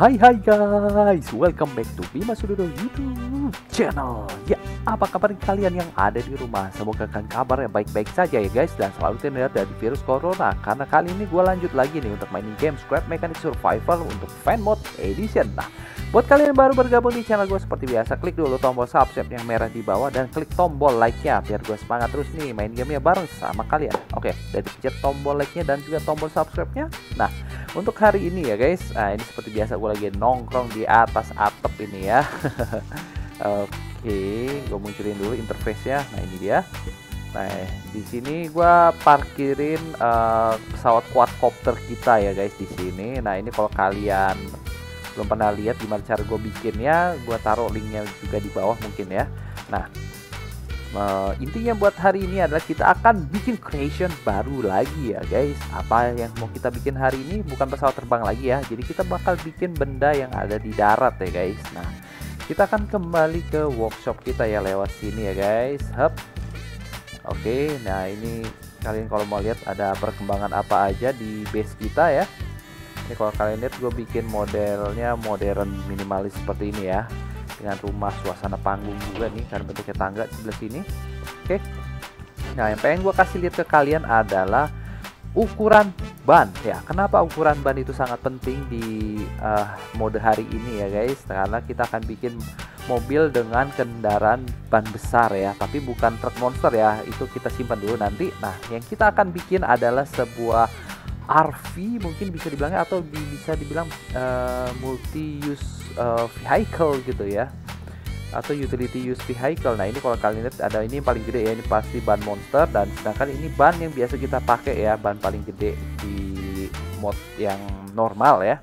Hai guys, welcome back to Bimasudiro YouTube channel. Ya, apa kabar kalian yang ada di rumah? Semoga kalian kabarnya baik-baik saja ya guys, dan selalu terhindar dari virus corona. Karena kali ini gue lanjut lagi nih untuk mainin game Scrap Mechanic Survival untuk fan mode edition. Nah, buat kalian yang baru bergabung di channel gue, seperti biasa klik dulu tombol subscribe yang merah di bawah dan klik tombol like-nya biar gue semangat terus nih main gamenya bareng sama kalian. Oke, dan pencet tombol like-nya dan juga tombol subscribe-nya. Nah, untuk hari ini ya guys, ini seperti biasa gue lagi nongkrong di atas atap ini ya. Oke, gue munculin dulu interface-nya. Nah, ini dia. Nah, di sini gue parkirin pesawat quadcopter kita ya guys di sini. Nah, ini kalau kalian belum pernah lihat gimana cara gue bikinnya, gue taruh linknya juga di bawah mungkin ya. Nah, intinya buat hari ini adalah kita akan bikin creation baru lagi ya guys. Apa yang mau kita bikin hari ini bukan pesawat terbang lagi ya. Jadi kita bakal bikin benda yang ada di darat ya guys. Nah, kita akan kembali ke workshop kita ya lewat sini ya guys. Hup. Oke, nah ini kalian kalau mau lihat ada perkembangan apa aja di base kita ya. Ini kalau kalian lihat gue bikin modelnya modern minimalis seperti ini ya, dengan rumah suasana panggung juga nih karena bentuknya tangga sebelah sini. Oke, nah yang pengen gue kasih lihat ke kalian adalah ukuran ban ya. Kenapa ukuran ban itu sangat penting di mode hari ini ya guys, karena kita akan bikin mobil dengan kendaraan ban besar ya, tapi bukan truk monster ya, itu kita simpan dulu nanti. Nah, yang kita akan bikin adalah sebuah RV mungkin bisa dibilangnya, atau bisa dibilang multi-use vehicle gitu ya, atau utility use vehicle. Nah, ini kalau kalian lihat ada ini yang paling gede ya, ini pasti ban monster, dan sedangkan ini ban yang biasa kita pakai ya, ban paling gede di mod yang normal ya.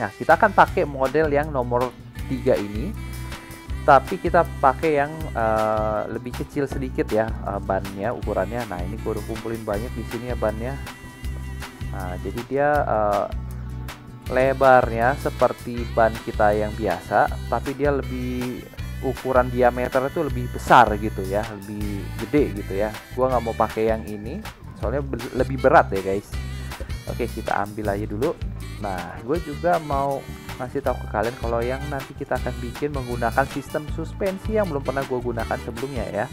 Nah, kita akan pakai model yang nomor 3 ini, tapi kita pakai yang lebih kecil sedikit ya bannya, ukurannya. Nah, ini gue udah kumpulin banyak di sini ya bannya. Nah, jadi dia lebarnya seperti ban kita yang biasa, tapi dia lebih, ukuran diameternya itu lebih besar gitu ya, lebih gede gitu ya. Gua nggak mau pakai yang ini, soalnya lebih berat ya guys. Oke, kita ambil aja dulu. Nah, gue juga mau ngasih tahu ke kalian kalau yang nanti kita akan bikin menggunakan sistem suspensi yang belum pernah gue gunakan sebelumnya ya.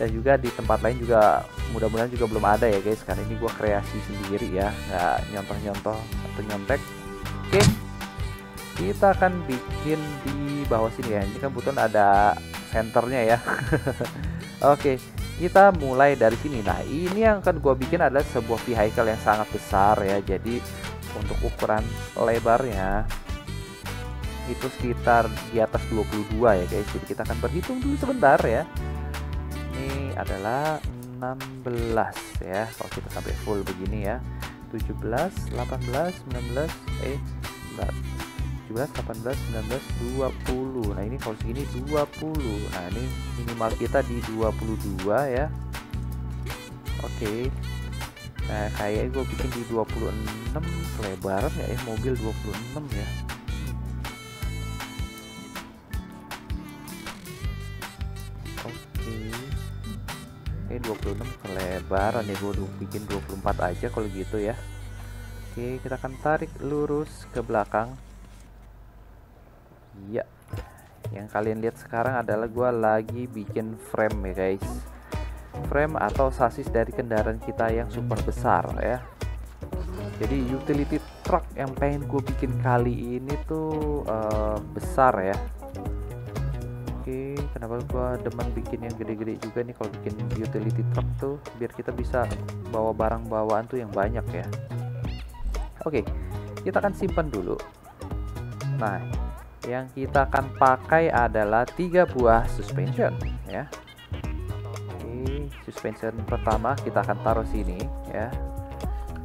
Dan juga di tempat lain juga mudah-mudahan juga belum ada ya guys, karena ini gua kreasi sendiri ya, nggak nyontoh-nyontoh atau nyontek. Oke, kita akan bikin di bawah sini ya, ini kan kebetulan ada senternya ya. Oke, kita mulai dari sini. Nah, ini yang akan gua bikin adalah sebuah vehicle yang sangat besar ya. Jadi untuk ukuran lebarnya itu sekitar di atas 22 ya guys. Jadi kita akan berhitung dulu sebentar ya, adalah 16 ya kalau kita sampai full begini ya. 17 18 19 17 18 19 20. Nah, ini kalau segini 20. Nah, ini minimal kita di 22 ya. Oke, nah kayaknya gue bikin di 26 lebaran ya, mobil 26 ya. Oke, 26 kelebaran ya, gue bikin 24 aja kalau gitu ya. Oke, kita akan tarik lurus ke belakang ya. Yang kalian lihat sekarang adalah gue lagi bikin frame ya guys, frame atau sasis dari kendaraan kita yang super besar ya. Jadi utility truck yang pengen gue bikin kali ini tuh besar ya. Oke, kenapa gua demen bikin yang gede-gede juga nih kalau bikin utility truck tuh, biar kita bisa bawa barang bawaan tuh yang banyak ya. Oke, kita akan simpan dulu. Nah, yang kita akan pakai adalah 3 buah suspension ya. Oke, suspension pertama kita akan taruh sini ya.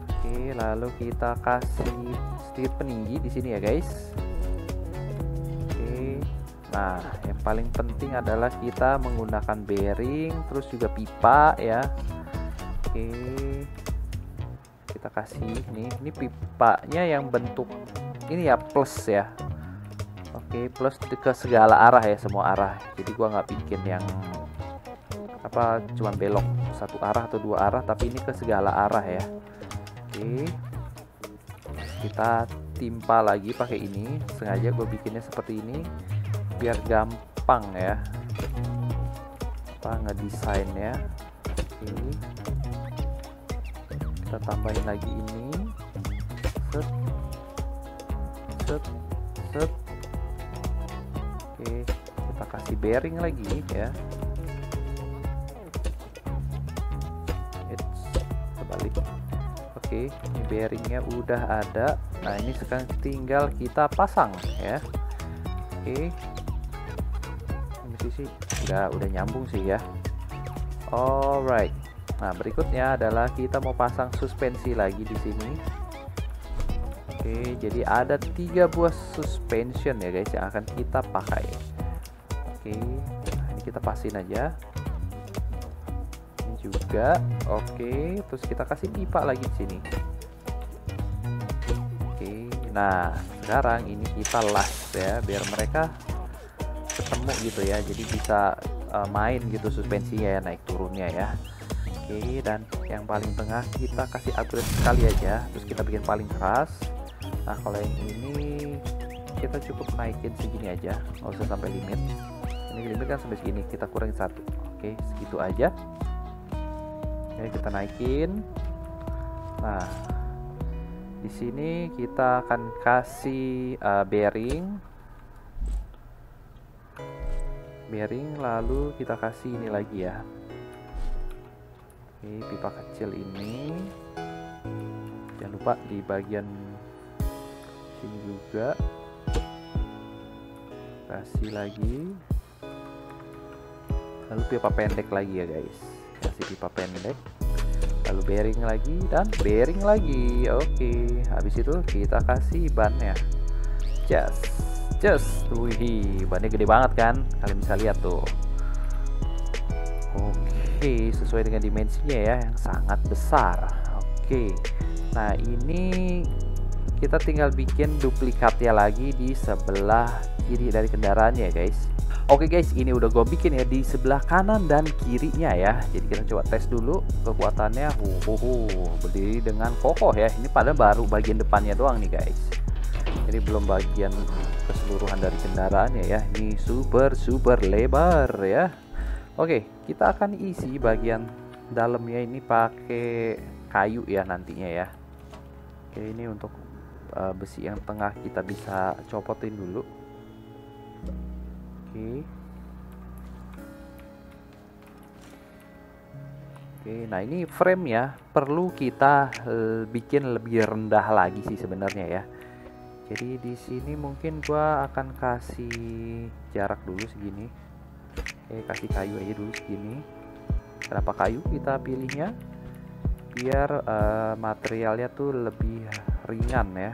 Oke, lalu kita kasih setir peninggi di sini ya guys. Nah, yang paling penting adalah kita menggunakan bearing, terus juga pipa ya. Oke, kita kasih ini pipanya yang bentuk ini ya, plus ya. Oke, plus ke segala arah ya, semua arah. Jadi gua nggak bikin yang apa cuman belok satu arah atau dua arah, tapi ini ke segala arah ya. Oke, kita timpa lagi pakai ini. Sengaja gue bikinnya seperti ini biar gampang ya ngedesainnya. Ini kita tambahin lagi ini, set set set. Oke, kita kasih bearing lagi ya, kebalik. Oke, ini bearingnya udah ada. Nah ini sekarang tinggal kita pasang ya. Oke, sih udah nyambung sih ya. Alright, nah berikutnya adalah kita mau pasang suspensi lagi di sini. Oke, jadi ada 3 buah suspension ya guys yang akan kita pakai. Oke, nah, ini kita pasin aja, ini juga. Oke, terus kita kasih pipa lagi di sini. Oke, nah sekarang ini kita las ya biar mereka ketemu gitu ya, jadi bisa main gitu suspensinya ya, naik turunnya ya. Oke, dan yang paling tengah kita kasih upgrade sekali aja, terus kita bikin paling keras. Nah kalau yang ini kita cukup naikin segini aja, nggak usah sampai limit. Ini limit kan sampai segini, kita kurangin 1. Oke, segitu aja. Jadi kita naikin. Nah di sini kita akan kasih bearing, lalu kita kasih ini lagi ya. Oke, pipa kecil ini jangan lupa di bagian sini juga kasih lagi, lalu pipa pendek lagi ya guys, kasih pipa pendek, lalu bearing lagi dan bearing lagi. Oke, habis itu kita kasih bannya. Just, wih, bannya gede banget kan? Kalian bisa lihat tuh. Oke, sesuai dengan dimensinya ya, yang sangat besar. Oke, nah ini kita tinggal bikin duplikatnya lagi di sebelah kiri dari kendaraannya ya guys. Oke guys, ini udah gue bikin ya di sebelah kanan dan kirinya ya. Jadi kita coba tes dulu kekuatannya. Berdiri dengan kokoh ya. Ini padahal baru bagian depannya doang nih guys. Jadi belum bagian keseluruhan dari kendaraannya ya. Ini super lebar ya. Oke, kita akan isi bagian dalamnya ini pakai kayu ya nantinya ya. Oke, ini untuk besi yang tengah kita bisa copotin dulu. Oke, nah ini frame ya perlu kita bikin lebih rendah lagi sih sebenarnya ya. Jadi di sini mungkin gua akan kasih jarak dulu segini. Kasih kayu aja dulu segini. Kenapa kayu kita pilihnya? Biar materialnya tuh lebih ringan ya.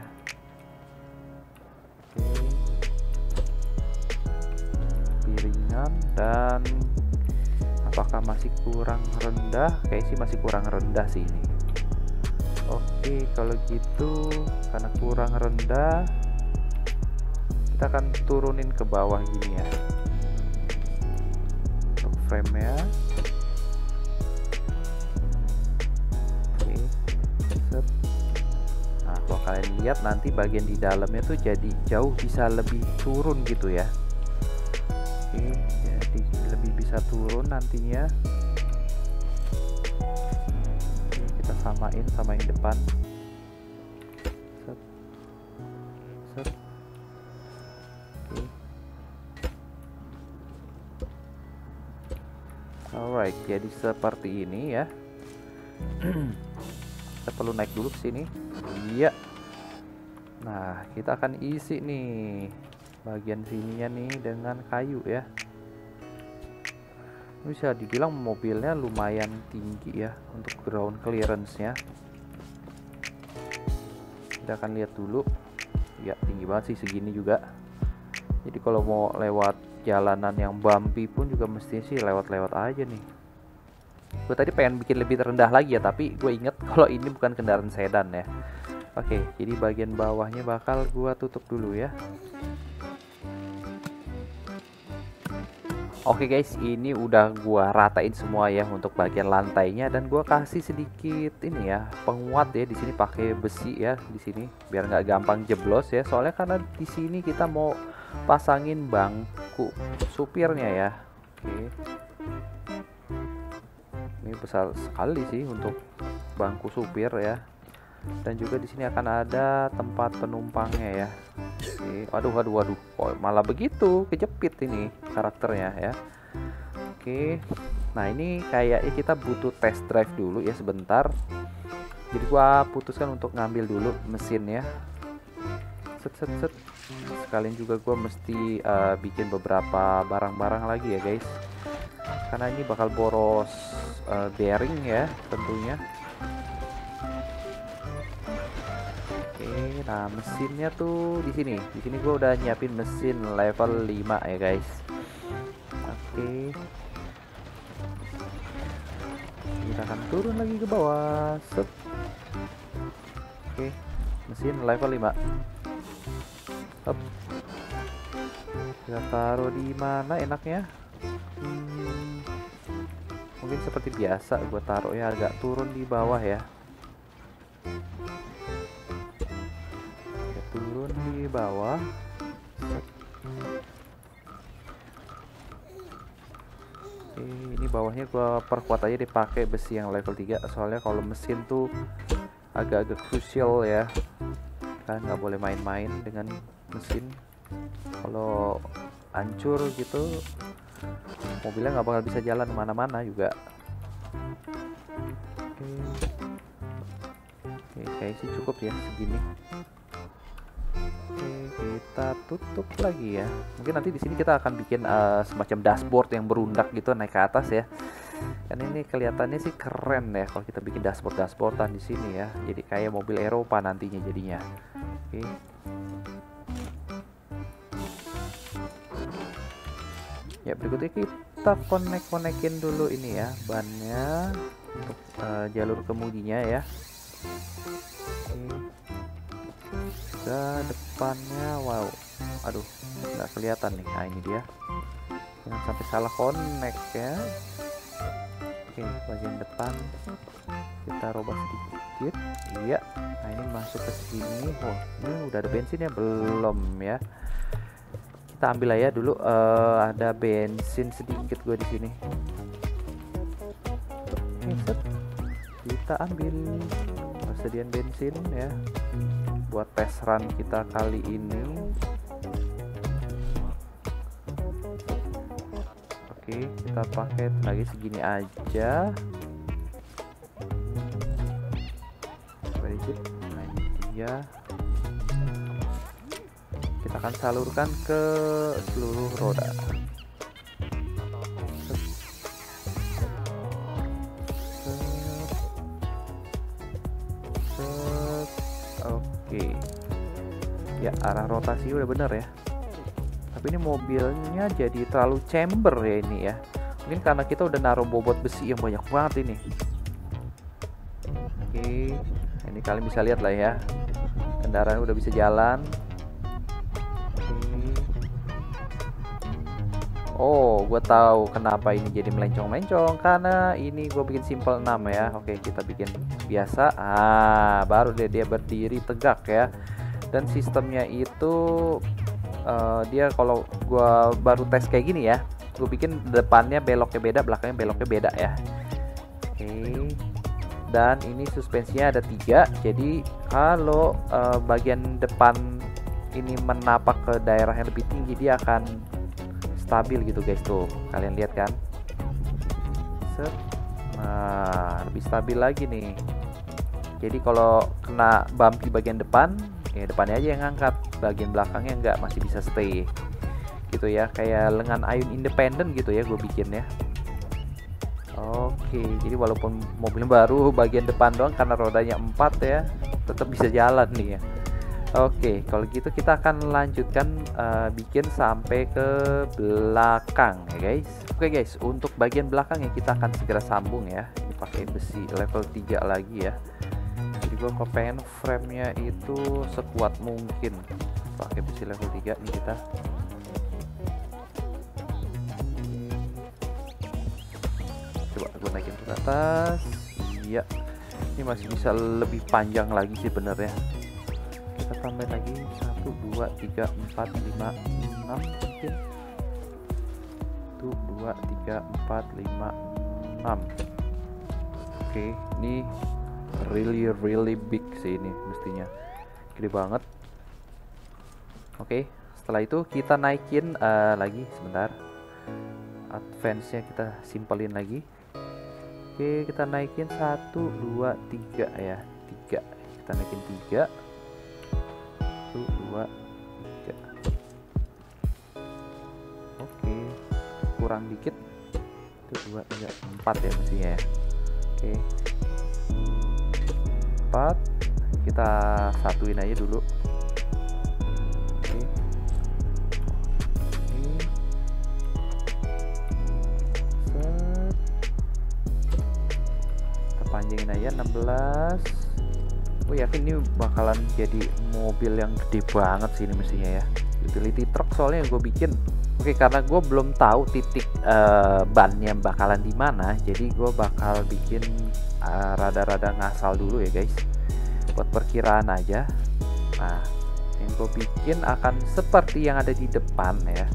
Lebih ringan. Dan apakah masih kurang rendah? Kayaknya sih masih kurang rendah sih ini. Oke, kalau gitu karena kurang rendah kita akan turunin ke bawah gini ya untuk frame-nya. Oke, set. Nah kalau kalian lihat nanti bagian di dalamnya tuh jadi jauh bisa lebih turun gitu ya. Oke, jadi lebih bisa turun nantinya. Samain sama yang depan, set, set. Oke. Alright, jadi seperti ini ya. Kita perlu naik dulu ke sini. Iya. Nah, kita akan isi nih bagian sininya nih dengan kayu ya. Bisa dibilang mobilnya lumayan tinggi ya untuk ground clearance-nya. Kita akan lihat dulu ya, tinggi banget sih segini juga. Jadi kalau mau lewat jalanan yang bumpy pun juga mesti sih lewat-lewat aja nih. Gue tadi pengen bikin lebih rendah lagi ya, tapi gue inget kalau ini bukan kendaraan sedan ya. Oke, jadi bagian bawahnya bakal gue tutup dulu ya. Oke guys, ini udah gua ratain semua ya untuk bagian lantainya, dan gua kasih sedikit ini ya, penguat ya di sini pakai besi ya di sini biar nggak gampang jeblos ya. Soalnya karena di sini kita mau pasangin bangku supirnya ya. Oke. Ini besar sekali sih untuk bangku supir ya. Dan juga di sini akan ada tempat penumpangnya ya. Oke. Waduh, malah begitu kejepit ini karakternya ya. Oke, nah ini kayaknya kita butuh test drive dulu ya sebentar. Jadi gua putuskan untuk ngambil dulu mesin ya. Set. Sekalian juga gua mesti bikin beberapa barang-barang lagi ya guys. Karena ini bakal boros bearing ya tentunya. Nah, mesinnya tuh di sini. Di sini gue udah nyiapin mesin level 5 ya, guys. Oke. Kita akan turun lagi ke bawah. Set. Oke, mesin level 5. Up. Kita taruh di mana enaknya? Mungkin seperti biasa gue taruh ya, agak turun di bawah ya. Di bawah. Ini bawahnya gua perkuat aja dipakai besi yang level 3, soalnya kalau mesin tuh agak-agak krusial ya. Kan nggak boleh main-main dengan mesin. Kalau hancur gitu mobilnya nggak bakal bisa jalan kemana-mana juga. Oke, kayaknya sih cukup ya segini. Kita tutup lagi ya. Mungkin nanti di sini kita akan bikin semacam dashboard yang berundak gitu naik ke atas ya. Dan ini kelihatannya sih keren ya kalau kita bikin dashboardan di sini ya. Jadi kayak mobil Eropa nantinya jadinya. Oke. Ya, berikutnya kita connect-konekin dulu ini ya bannya untuk jalur kemudinya ya. Oke. Ke depannya, wow, aduh, nggak kelihatan nih. Nah, ini dia, jangan sampai salah connect ya. Oke, bagian depan kita robah sedikit. Iya, nah ini masuk ke sini. Oh, ini udah ada bensinnya belum ya? Kita ambil aja dulu. Ada bensin sedikit gue di sini. Kita ambil persediaan bensin ya. Buat test run kita kali ini. Oke, kita pakai lagi segini aja. Nah, ini dia. Kita akan salurkan ke seluruh roda. Ya, arah rotasi udah bener ya, tapi ini mobilnya jadi terlalu chamber ya ini ya. Mungkin karena kita udah naruh bobot besi yang banyak banget ini. Oke, ini kalian bisa lihat lah ya, kendaraan udah bisa jalan. Oke. Oh, gue tahu kenapa ini jadi melencong-melencong, karena ini gue bikin simple 6 ya. Oke, kita bikin biasa. Ah, baru dia berdiri tegak ya. Dan sistemnya itu dia kalau gua baru tes kayak gini ya, gue bikin depannya beloknya beda, belakangnya beloknya beda ya. Oke. Dan ini suspensinya ada 3, jadi kalau bagian depan ini menapak ke daerah yang lebih tinggi dia akan stabil gitu guys, tuh kalian lihat kan. Set. Nah, lebih stabil lagi nih. Jadi kalau kena bump di bagian depan ya, depannya aja yang ngangkat, bagian belakangnya enggak, masih bisa stay gitu ya, kayak lengan ayun independen gitu ya gue bikin ya. Oke, jadi walaupun mobilnya baru bagian depan doang karena rodanya 4 ya, tetap bisa jalan nih ya. Oke, kalau gitu kita akan lanjutkan bikin sampai ke belakang ya guys. Oke guys, untuk bagian belakangnya kita akan segera sambung ya, ini pakai besi level 3 lagi ya. Gue kepengen frame-nya itu sekuat mungkin pakai besi level 3 nih kita. naikin ke atas. Iya, ini masih bisa lebih panjang lagi sih benernya. Kita tambahin lagi 1 2 3 4 5 6 mungkin. 1 2 3 4 5 6. Oke, ini really big sih ini mestinya. Gede banget. Oke, setelah itu kita naikin lagi sebentar. Advance-nya kita simpelin lagi. Oke, kita naikin 1 2 3 ya. 3. Kita naikin 3. 1 2 3. Oke, kurang dikit. 1 2 3 4 ya mestinya ya. Oke. 4. Kita satuin aja dulu. Panjangin aja 16. Gue yakin ini bakalan jadi mobil yang gede banget sih ini mestinya ya, utility truck soalnya yang gue bikin. Oke, karena gue belum tahu titik bannya bakalan di mana, jadi gue bakal bikin rada-rada ngasal dulu ya guys, buat perkiraan aja. Nah, yang gue bikin akan seperti yang ada di depan ya,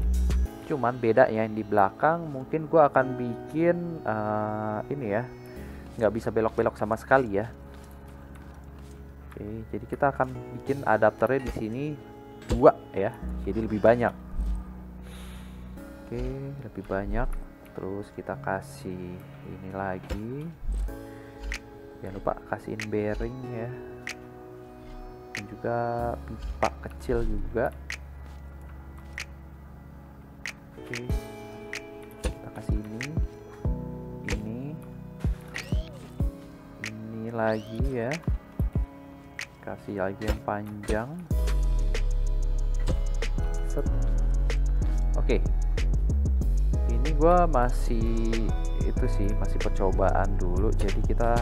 cuman beda yang di belakang. Mungkin gue akan bikin ini ya, nggak bisa belok-belok sama sekali ya. Oke, jadi kita akan bikin adapternya di sini 2 ya, jadi lebih banyak. Oke, lebih banyak. Terus kita kasih ini lagi, jangan lupa kasihin bearing ya, dan juga pipa kecil juga. Oke, kita kasih ini lagi ya, kasih lagi yang panjang. Set. Oke, ini gua masih itu sih, masih percobaan dulu, jadi kita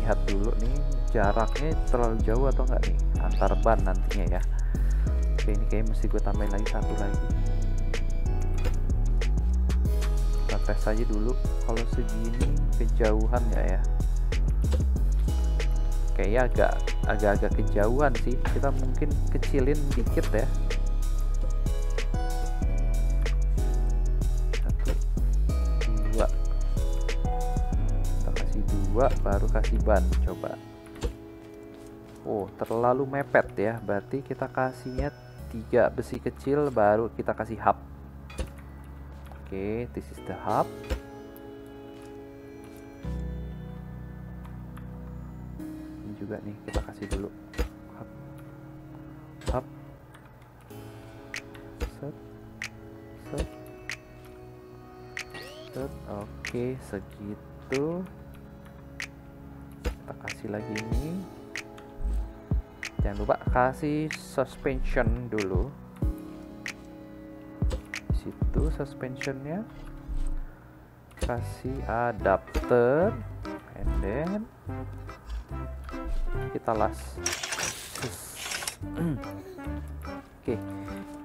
lihat dulu nih jaraknya terlalu jauh atau enggak nih antar ban nantinya ya. Oke, ini kayaknya mesti gue tambahin lagi 1 lagi. Kita tes aja dulu kalau segini kejauhan ya kayaknya agak-agak kejauhan sih. Kita mungkin kecilin dikit ya. 1 2. Kita kasih 2, baru kasih ban. Coba. Oh, terlalu mepet ya. Berarti kita kasihnya 3 besi kecil, baru kita kasih hub. Oke, this is the hub. Juga nih kita kasih dulu hub. Set. Oke, segitu. Kita kasih lagi ini, jangan lupa kasih suspension dulu. Disitu suspensionnya, kasih adapter, and then kita las. Oke,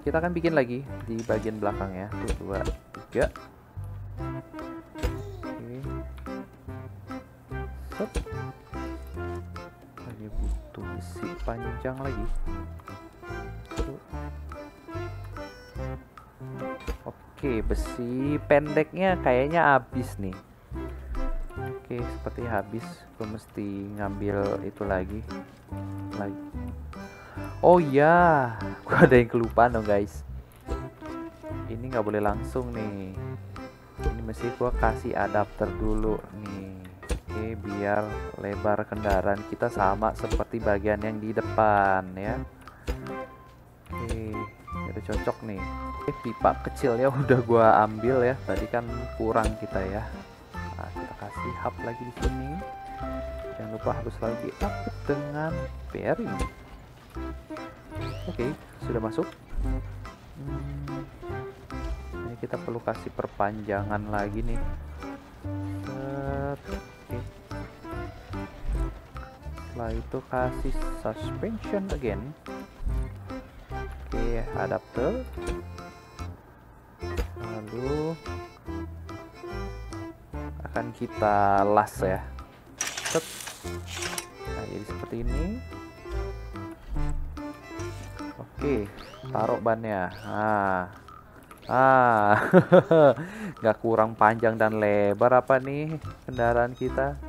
kita akan bikin lagi di bagian belakang ya. 1 2 3. Oke, set. Hanya butuh besi panjang lagi. Oke, besi pendeknya kayaknya habis nih. Oke, seperti habis. Gue mesti ngambil itu lagi. Oh iya, gue ada yang kelupaan dong guys. Ini nggak boleh langsung nih. Ini mesti gue kasih adapter dulu nih. Oke, biar lebar kendaraan kita sama seperti bagian yang di depan ya. Oke, kita cocok nih. Oke, pipa kecilnya udah gue ambil ya. Tadi kan kurang kita ya. Nah, kita kasih hub lagi di sini. Jangan lupa harus selalu diaktif dengan bearing. Oke, sudah masuk. Ini kita perlu kasih perpanjangan lagi nih. Oke. Setelah itu kasih suspension again. Oke, adapter. Lalu akan kita las ya. Nah, jadi seperti ini. Oke, taruh bannya. Nggak kurang panjang dan lebar apa nih kendaraan kita.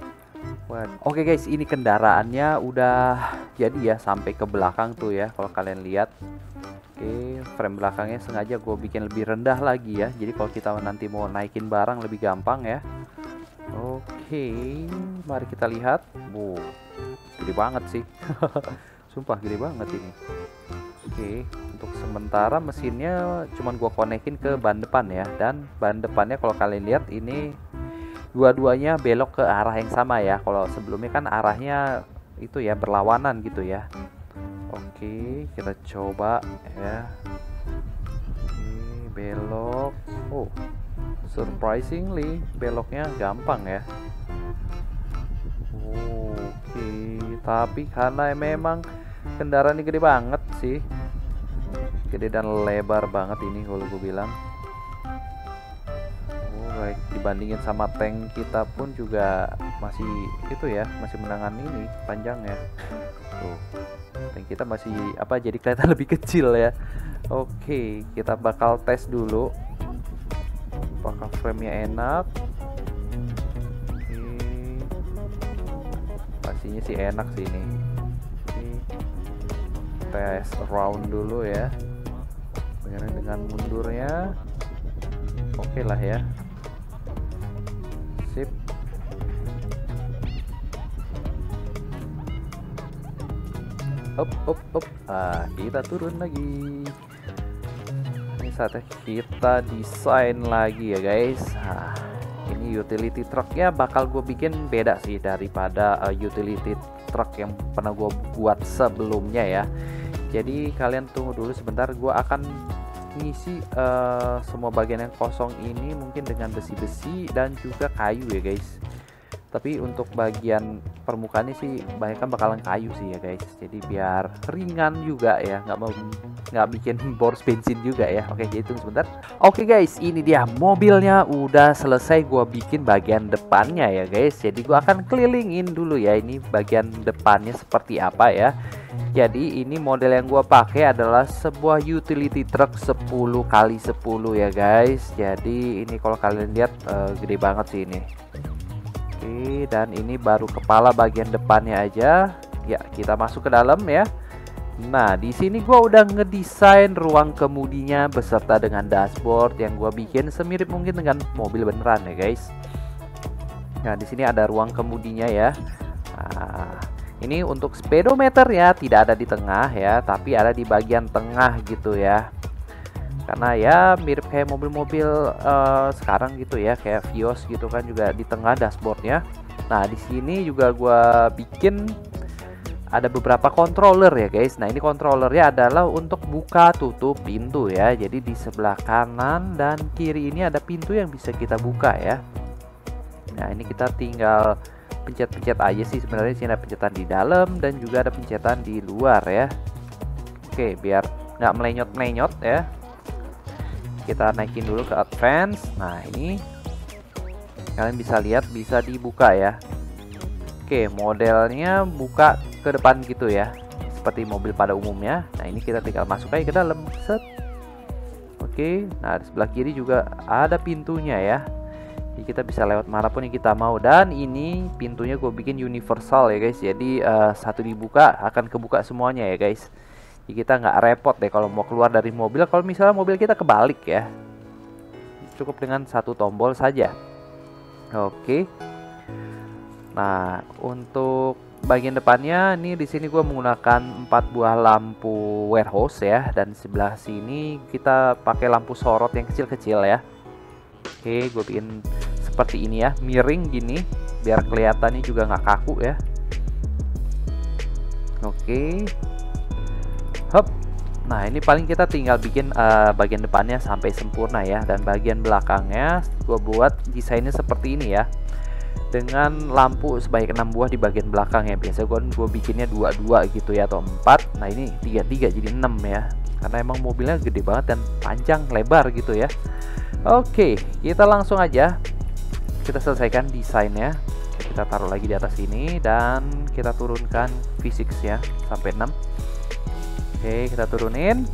Oke guys, ini kendaraannya udah jadi ya, sampai ke belakang tuh ya kalau kalian lihat. Oke, frame belakangnya sengaja gue bikin lebih rendah lagi ya, jadi kalau kita nanti mau naikin barang lebih gampang ya. Oke, mari kita lihat. Wow, gede banget sih. Sumpah gede banget ini. Oke, untuk sementara mesinnya cuman gue konekin ke ban depan ya, dan ban depannya kalau kalian lihat ini dua-duanya belok ke arah yang sama ya. Kalau sebelumnya kan arahnya itu ya berlawanan gitu ya. Oke, kita coba ya. Oke, belok. Oh, surprisingly beloknya gampang ya. Oke, tapi karena memang kendaraan ini gede banget sih, gede dan lebar banget ini kalau gue bilang. Baik, dibandingin sama tank kita pun juga masih itu ya, masih menangan ini panjangnya. Tuh, tank kita masih apa, jadi kelihatan lebih kecil ya. Oke, kita bakal tes dulu apakah frame-nya enak. Pastinya sih enak sih ini. Tes round dulu ya, dengan mundurnya. Oke lah ya, sip. Up. Kita turun lagi. Ini saatnya kita desain lagi ya guys. Ini utility trucknya bakal gue bikin beda sih daripada utility truck yang pernah gue buat sebelumnya ya. Jadi kalian tunggu dulu sebentar, gue akan ngisi semua bagian yang kosong ini mungkin dengan besi-besi dan juga kayu ya guys. Tapi untuk bagian permukaannya sih banyak kan bakalan kayu sih ya guys, jadi biar ringan juga ya, nggak bikin boros bensin juga ya. Oke, jadi tunggu sebentar. Oke guys, ini dia mobilnya udah selesai gua bikin bagian depannya ya guys. Jadi gua akan kelilingin dulu ya ini bagian depannya seperti apa ya. Jadi ini model yang gua pakai adalah sebuah utility truck 10x10 ya guys. Jadi ini kalau kalian lihat gede banget sih ini. Oke, dan ini baru kepala bagian depannya aja ya. Kita masuk ke dalam ya. Nah, di sini gua udah ngedesain ruang kemudinya beserta dengan dashboard yang gua bikin semirip mungkin dengan mobil beneran ya guys. Nah, di sini ada ruang kemudinya ya. Nah, ini untuk speedometer ya, tidak ada di tengah ya, tapi ada di bagian tengah gitu ya. Karena ya mirip kayak mobil-mobil sekarang gitu ya, kayak Vios gitu kan juga di tengah dashboardnya. Nah, di sini juga gua bikin ada beberapa controller ya guys. Nah, ini controllernya adalah untuk buka tutup pintu ya. Jadi di sebelah kanan dan kiri ini ada pintu yang bisa kita buka ya. Nah, ini kita tinggal pencet-pencet aja sih sebenarnya. Sini ada pencetan di dalam dan juga ada pencetan di luar ya. Oke, biar nggak melenyot-melenyot ya. Kita naikin dulu ke advance. Nah, ini kalian bisa lihat bisa dibuka ya. Oke, modelnya buka ke depan gitu ya, seperti mobil pada umumnya. Nah, ini kita tinggal masuk aja ke dalam. Set. Oke, nah di sebelah kiri juga ada pintunya ya. Jadi kita bisa lewat manapun yang kita mau. Dan ini pintunya gue bikin universal ya guys. Jadi satu dibuka akan kebuka semuanya ya guys. Jadi kita nggak repot deh kalau mau keluar dari mobil, kalau misalnya mobil kita kebalik ya. Cukup dengan satu tombol saja. Oke. Nah, untuk bagian depannya ini di sini gue menggunakan 4 buah lampu warehouse ya, dan sebelah sini kita pakai lampu sorot yang kecil-kecil ya. Oke, gue bikin seperti ini ya, miring gini biar kelihatannya juga nggak kaku ya. Oke. Hup. Nah, ini paling kita tinggal bikin bagian depannya sampai sempurna ya, dan bagian belakangnya gue buat desainnya seperti ini ya, dengan lampu sebanyak 6 buah di bagian belakang ya. Biasanya gue bikinnya 2-2 gitu ya atau 4. Nah, ini 3-3 jadi 6 ya, karena emang mobilnya gede banget dan panjang lebar gitu ya. Oke, kita langsung aja kita selesaikan desainnya. Kita taruh lagi di atas ini dan kita turunkan physics ya sampai 6. Oke, kita turunin.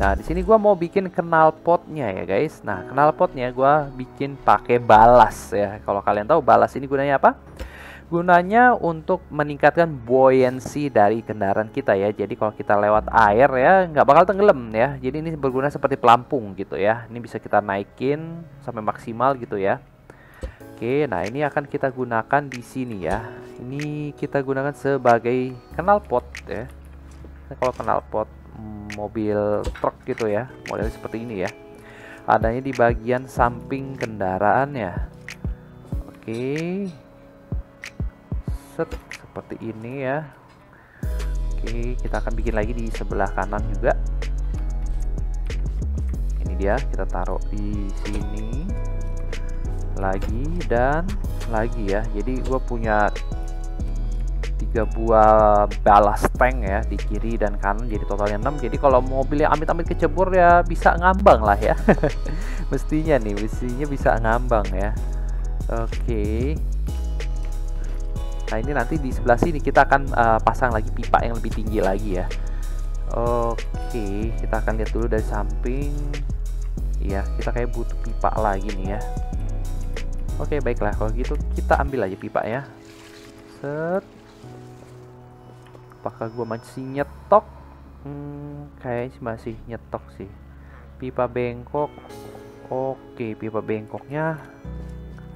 Nah, di sini gua mau bikin knalpotnya ya, guys. Nah, knalpotnya gua bikin pakai balas ya. Kalau kalian tahu balas ini gunanya apa? Gunanya untuk meningkatkan buoyancy dari kendaraan kita ya. Jadi kalau kita lewat air ya nggak bakal tenggelam ya. Jadi ini berguna seperti pelampung gitu ya. Ini bisa kita naikin sampai maksimal gitu ya. Oke, nah ini akan kita gunakan di sini ya. Ini kita gunakan sebagai knalpot ya. Nah, kalau knalpot mobil truk gitu ya, modelnya seperti ini ya. Adanya di bagian samping kendaraannya. Oke. Seperti ini ya. Oke, kita akan bikin lagi di sebelah kanan juga. Ini dia, kita taruh di sini lagi dan lagi ya. Jadi gue punya 3 buah balas tank ya di kiri dan kanan, jadi totalnya 6. Jadi kalau mobilnya amit-amit kecebur ya bisa ngambang lah ya. Mestinya nih, mestinya bisa ngambang ya. Oke. Nah ini nanti di sebelah sini kita akan pasang lagi pipa yang lebih tinggi lagi ya. Oke, kita akan lihat dulu dari samping. Iya, kita kayak butuh pipa lagi nih ya. Oke, baiklah kalau gitu kita ambil aja pipa ya. Set. Apakah gua masih nyetok? Kayaknya masih nyetok sih. Pipa bengkok. Oke, pipa bengkoknya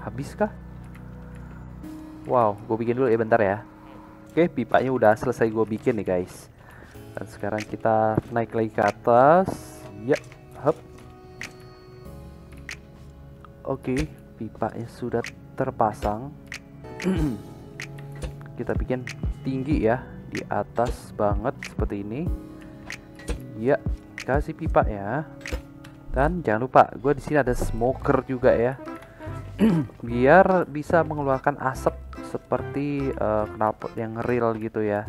habis kah? Wow, gue bikin dulu ya, bentar ya. Oke, pipanya udah selesai gue bikin nih guys. Dan sekarang kita naik lagi ke atas. Ya, hup. Oke, pipanya sudah terpasang. Kita bikin tinggi ya, di atas banget seperti ini. Ya, kasih pipa ya. Dan jangan lupa, gue di sini ada smoker juga ya. Biar bisa mengeluarkan asap seperti knalpot yang real gitu ya.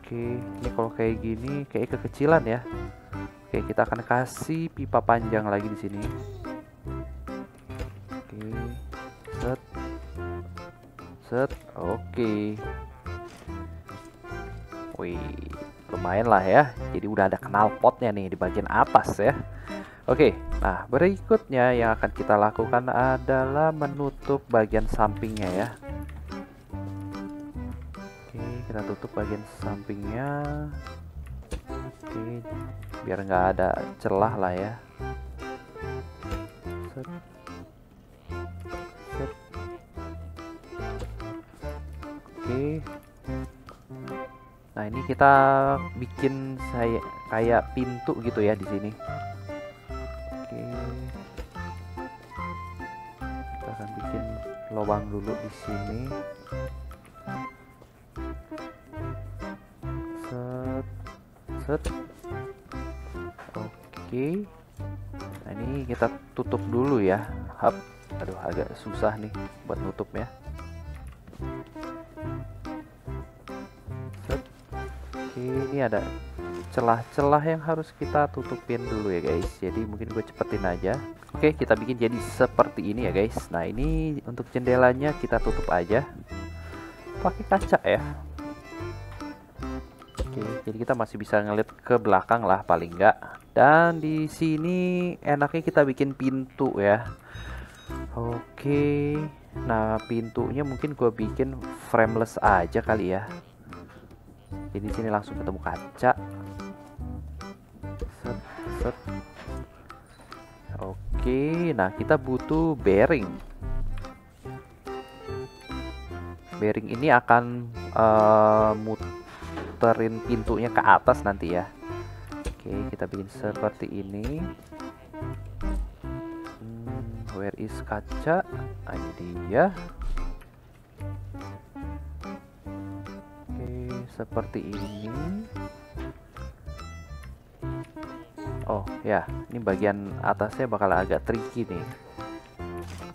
Oke, ini kalau kayak gini kayak kekecilan ya. Oke, kita akan kasih pipa panjang lagi di sini. Oke, set, set, oke. Wih, lumayan lah ya. Jadi udah ada knalpotnya nih di bagian atas ya. Oke, nah berikutnya yang akan kita lakukan adalah menutup bagian sampingnya ya. Oke, kita tutup bagian sampingnya. Oke, biar nggak ada celah lah ya. Set. Set. Oke. Nah ini kita bikin kayak pintu gitu ya di sini. Kita akan bikin lubang dulu di sini. Set, set. Oke. Nah, ini kita tutup dulu ya. Hup. Aduh, agak susah nih buat nutup ya. Set. Oke, ini ada celah-celah yang harus kita tutupin dulu ya guys. Jadi mungkin gue cepetin aja. Oke, kita bikin jadi seperti ini ya guys. Nah ini untuk jendelanya kita tutup aja pakai kaca ya. Oke, jadi kita masih bisa ngeliat ke belakang lah paling nggak. Dan di sini enaknya kita bikin pintu ya. Oke, nah pintunya mungkin gue bikin frameless aja kali ya. Jadi di sini langsung ketemu kaca. Set, set. Oke, nah kita butuh bearing. Bearing ini akan muterin pintunya ke atas nanti ya. Oke, kita bikin seperti ini. Where is kaca? Ah, ini dia. Oke, seperti ini. Oh ya, ini bagian atasnya bakal agak tricky nih.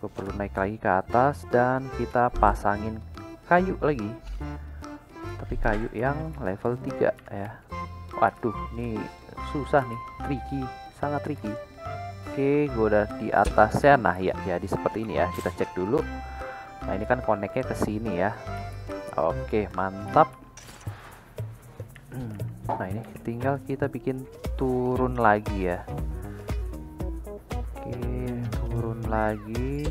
Gue perlu naik lagi ke atas dan kita pasangin kayu lagi. Tapi kayu yang level 3 ya. Waduh, ini susah nih, tricky, sangat tricky. Oke, gue udah di atasnya. Nah ya, jadi seperti ini ya, kita cek dulu. Nah ini kan koneknya ke sini ya. Oke, mantap. Nah ini tinggal kita bikin turun lagi ya. Oke, turun lagi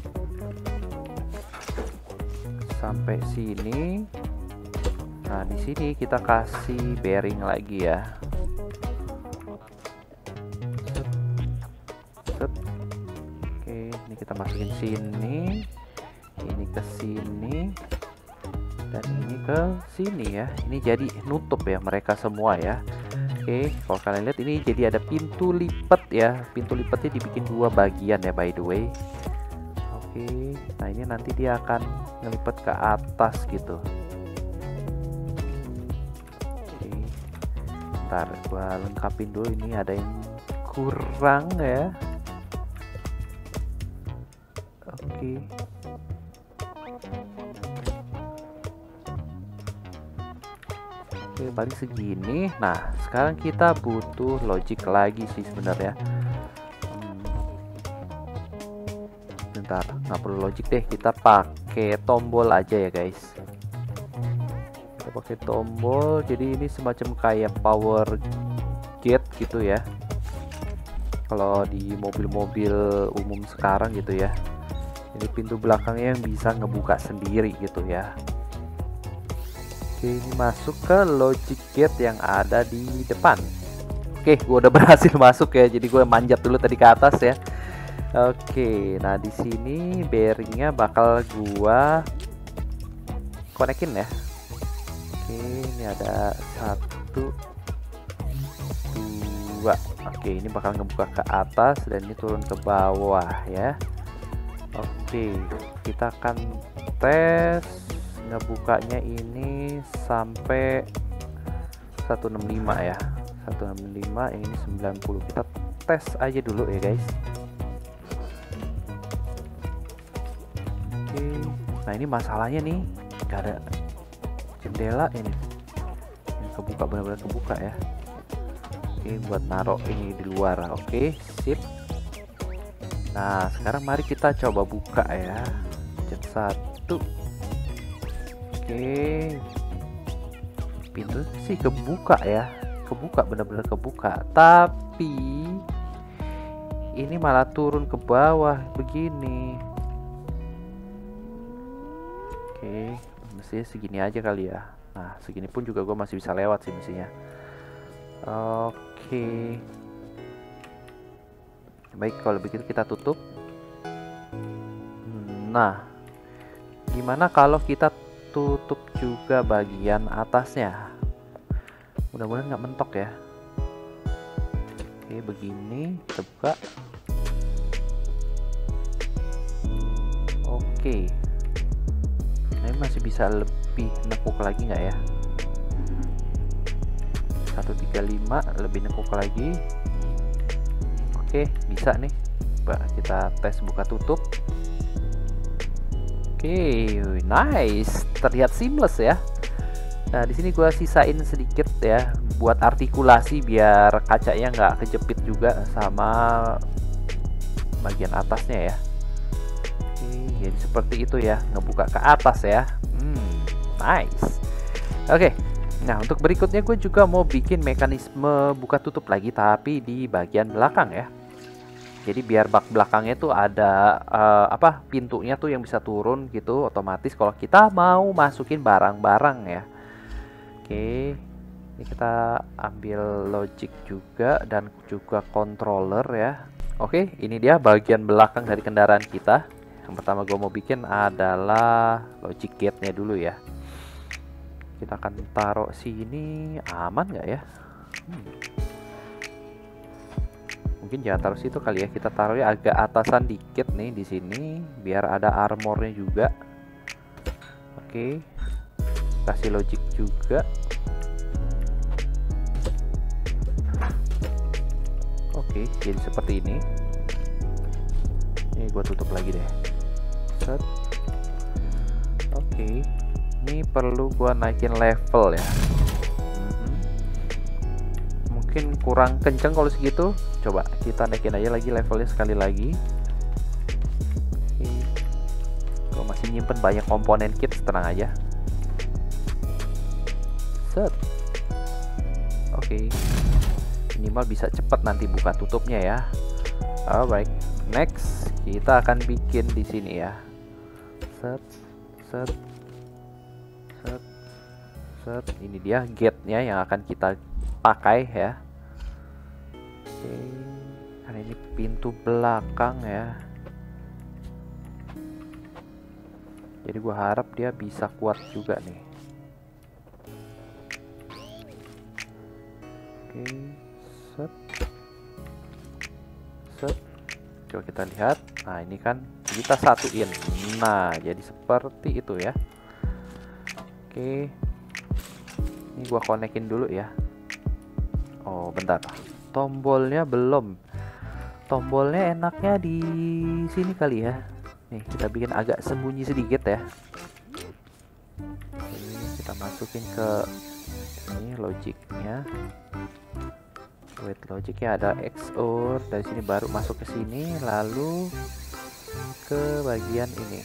sampai sini. Nah di sini kita kasih bearing lagi ya. Oke, ini kita masukin sini, ini ke sini, dan ini ke sini ya. Ini jadi nutup ya mereka semua ya. Oke, kalau kalian lihat ini jadi ada pintu lipat ya. Pintu lipatnya dibikin dua bagian ya, by the way. Oke, nah ini nanti dia akan ngelipat ke atas gitu. Ntar gua lengkapin dulu, ini ada yang kurang ya. Oke, oke, balik segini. Nah sekarang kita butuh logic lagi sih sebenarnya. Bentar, nggak perlu logic deh, kita pakai tombol aja ya guys. Pakai tombol, jadi ini semacam kayak power gate gitu ya, kalau di mobil-mobil umum sekarang gitu ya. Ini pintu belakangnya yang bisa ngebuka sendiri gitu ya. Oke, ini masuk ke logic gate yang ada di depan. Oke, gue udah berhasil masuk ya, jadi gue manjat dulu tadi ke atas ya. Oke, nah di sini bearingnya bakal gua konekin ya. Oke, ini ada 1, 2. Oke, ini bakal ngebuka ke atas dan ini turun ke bawah ya. Oke, kita akan tes ngebukanya ini sampai 165 ya. 165, ini 90. Kita tes aja dulu ya guys. Oke, nah ini masalahnya nih, gak ada jendela ini yang kebuka, benar-benar kebuka ya. Oke, buat naruh ini di luar. Oke, sip. Nah sekarang mari kita coba buka ya, pencet 1. Oke, pintu sih kebuka ya, kebuka, benar-benar kebuka, tapi ini malah turun ke bawah begini. Oke, mesti segini aja kali ya. Nah segini pun juga gue masih bisa lewat sih mestinya. Oke, baik, kalau begitu kita tutup. Nah gimana kalau kita tutup juga bagian atasnya? Mudah-mudahan nggak mentok ya. Oke, begini kita buka. Oke, masih bisa lebih nekuk lagi nggak ya? 135 lebih nekuk lagi. Oke, bisa nih. Coba kita tes buka tutup. Oke, nice, terlihat seamless ya. Nah di sini gua sisain sedikit ya buat artikulasi biar kacanya nggak kejepit juga sama bagian atasnya ya. Jadi seperti itu ya, ngebuka ke atas ya. Nice. Oke, nah untuk berikutnya gue juga mau bikin mekanisme buka tutup lagi, tapi di bagian belakang ya. Jadi biar bak belakangnya tuh ada pintunya tuh yang bisa turun gitu otomatis kalau kita mau masukin barang-barang ya. Oke, ini kita ambil logic juga dan juga controller ya. Oke, ini dia bagian belakang dari kendaraan kita. Yang pertama gue mau bikin adalah logic gate-nya dulu ya. Kita akan taruh sini, aman nggak ya? Mungkin jangan taruh situ kali ya. Kita taruhnya agak atasan dikit nih di sini, biar ada armornya juga. Oke, kasih logic juga. Oke, jadi seperti ini. Ini gue tutup lagi deh. Oke, ini perlu gua naikin level ya. mungkin kurang kenceng kalau segitu. Coba kita naikin aja lagi levelnya sekali lagi. Oke. Kalau masih nyimpen banyak komponen kit, tenang aja. Set. Oke. Minimal bisa cepat nanti buka tutupnya ya. Alright, next kita akan bikin di sini ya. Set, set, set, set. Ini dia gate-nya yang akan kita pakai ya. Oke, karena ini pintu belakang ya. Jadi gua harap dia bisa kuat juga nih. Oke, set, set. Coba kita lihat. Nah, ini kan kita satuin. Nah, jadi seperti itu ya. Oke, ini gua konekin dulu ya. Oh, bentar. Tombolnya belum. Tombolnya enaknya di sini kali ya. Nih, kita bikin agak sembunyi sedikit ya. Ini kita masukin ke ini logicnya. Wait, logicnya ada XOR dari sini baru masuk ke sini, lalu ke bagian ini.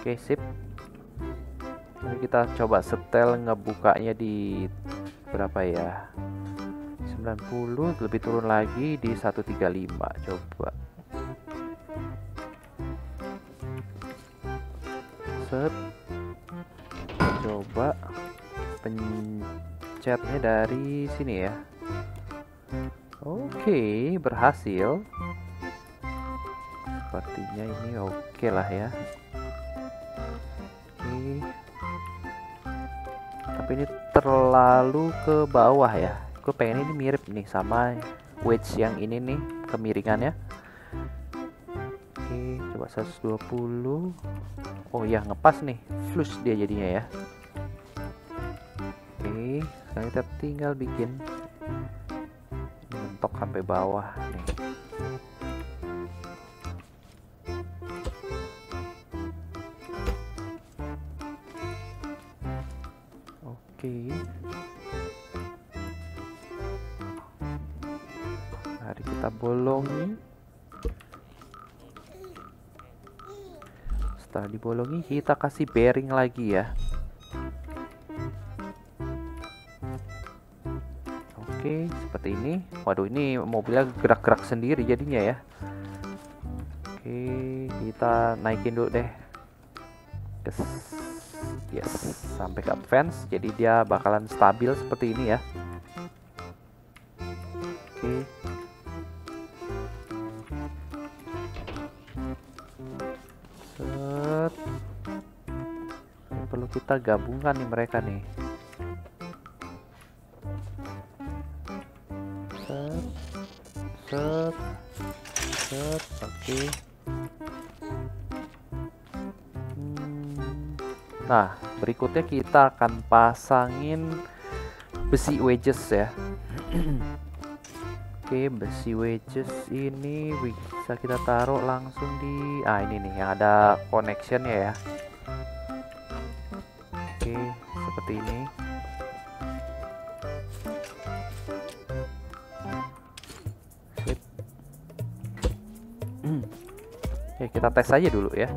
Oke, sip. Jadi kita coba setel ngebukanya di berapa ya? 90, lebih turun lagi di 135. Coba. Set. Coba pencetnya dari sini ya. Oke, berhasil. Sepertinya ini oke lah ya. Tapi ini terlalu ke bawah ya. Gue pengen ini mirip nih sama wedge yang ini nih kemiringannya. Oke, coba 120. Oh iya, ngepas nih, flush dia jadinya ya. Oke, sekarang kita tinggal bikin mentok sampai bawah nih. Oke. Mari kita bolongi. Setelah dibolongi, kita kasih bearing lagi ya. Oke, seperti ini. Waduh, ini mobilnya gerak-gerak sendiri jadinya ya. Oke, kita naikin dulu deh. Yes, sampai ke fence, jadi dia bakalan stabil seperti ini ya. Oke. Set. Ini perlu kita gabungkan nih mereka nih. Set, set, set. Oke. Nah, berikutnya kita akan pasangin besi wedges ya. Oke, besi wedges ini bisa kita taruh langsung di ini nih yang ada connection-nya ya. Oke, seperti ini. Oke, kita tes aja dulu ya.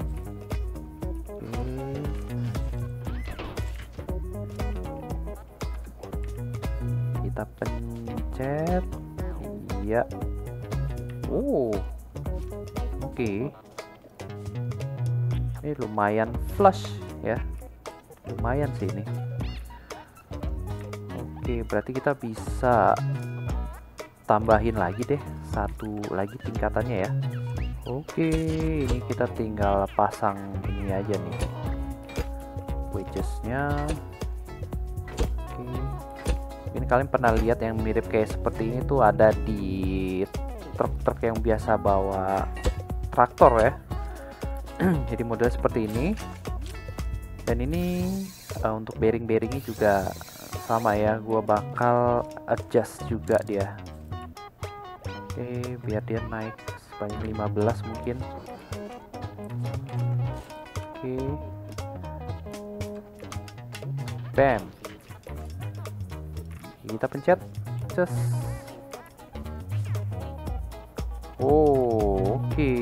Kita pencet, iya. Oh, oke. Ini lumayan flush ya, lumayan sih ini. Oke, berarti kita bisa tambahin lagi deh, satu lagi tingkatannya ya. Oke, ini kita tinggal pasang ini aja nih, wedgesnya. Ini kalian pernah lihat yang mirip kayak seperti ini tuh ada di truk-truk yang biasa bawa traktor ya. Jadi model seperti ini. Dan ini untuk bearing-bearingnya juga sama ya. Gua bakal adjust juga dia. Oke, biar dia naik sebanyak 15 mungkin. lagi. Bam. Kita pencet. Ces. Oh, oke.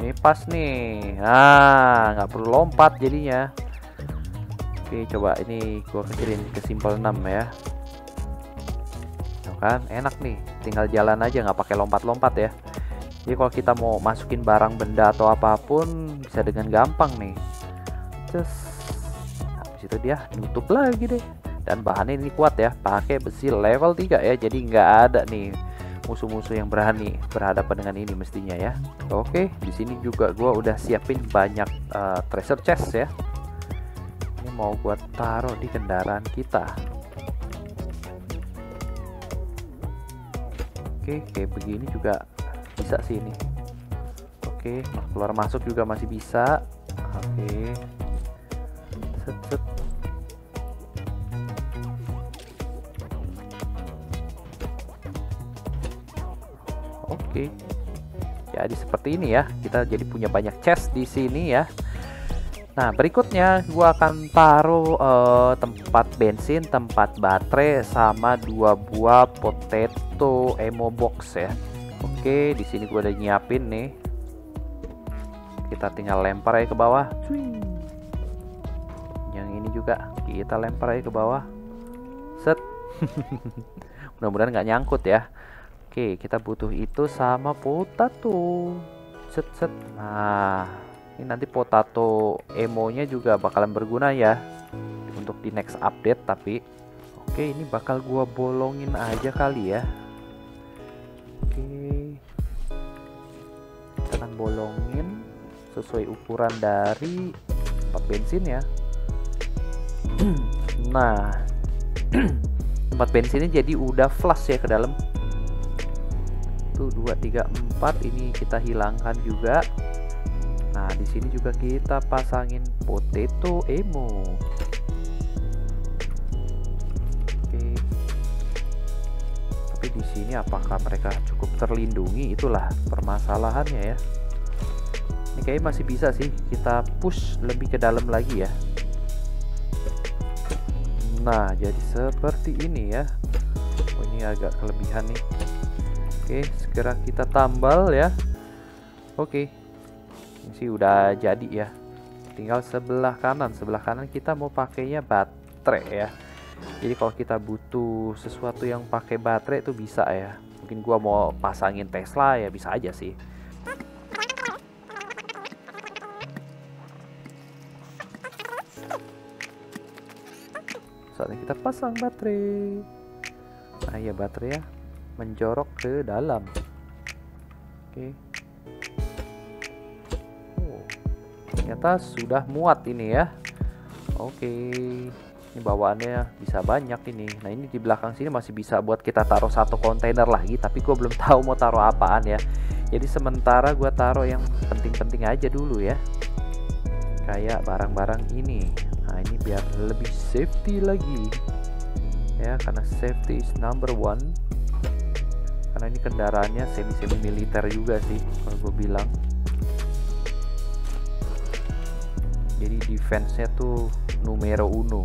Ini pas nih. Nah, nggak perlu lompat jadinya. Oke, coba ini gua kecilin ke simple 6 ya. Tuh kan, enak nih. Tinggal jalan aja, nggak pakai lompat-lompat ya. Jadi kalau kita mau masukin barang benda atau apapun bisa dengan gampang nih. Ces. Itu dia nutup lagi deh, dan bahannya ini kuat ya, pakai besi level 3 ya, jadi nggak ada nih musuh-musuh yang berani berhadapan dengan ini mestinya ya. Oke, di sini juga gua udah siapin banyak treasure chest ya, ini mau gua taruh di kendaraan kita. Oke, kayak begini juga bisa sih ini. Oke, keluar masuk juga masih bisa. Oke, set. Oke, jadi seperti ini ya, kita jadi punya banyak chest di sini ya. Nah, berikutnya gua akan taruh tempat bensin, tempat baterai, sama 2 buah potato ammo box ya. Oke, di sini gua udah nyiapin nih, kita tinggal lempar aja ke bawah. Juga kita lempar aja ke bawah, set. Mudah-mudahan nggak nyangkut ya. Oke, kita butuh itu sama potato, set. Nah, ini nanti potato emonya juga bakalan berguna ya untuk di next update. Tapi oke, ini bakal gua bolongin aja kali ya. Oke, kita akan bolongin sesuai ukuran dari tempat bensin ya. Nah, tempat bensinnya jadi udah flush ya ke dalam. Tuh 2, 3, 4 ini kita hilangkan juga. Nah, di sini juga kita pasangin potato ammo. Oke. Tapi di sini apakah mereka cukup terlindungi, itulah permasalahannya ya. Ini kayaknya masih bisa sih kita push lebih ke dalam lagi ya. Nah, jadi seperti ini ya. Oh, ini agak kelebihan nih. Oke, segera kita tambal ya. Oke, ini sih udah jadi ya. Tinggal sebelah kanan. Sebelah kanan kita mau pakainya baterai ya. Jadi kalau kita butuh sesuatu yang pakai baterai itu bisa ya. Mungkin gua mau pasangin Tesla ya, bisa aja sih. Saatnya kita pasang baterai. Nah ya, baterai ya menjorok ke dalam. Oke. Oh, ternyata sudah muat ini ya. Oke, ini bawaannya bisa banyak ini. Nah, ini di belakang sini masih bisa buat kita taruh 1 kontainer lagi, tapi gue belum tahu mau taruh apaan ya. Jadi sementara gue taruh yang penting-penting aja dulu ya, kayak barang-barang ini. Nah, ini biar lebih safety lagi ya, karena safety is number 1. Karena ini kendaraannya semi-semi militer juga sih kalau gue bilang. Jadi defense-nya tuh numero 1.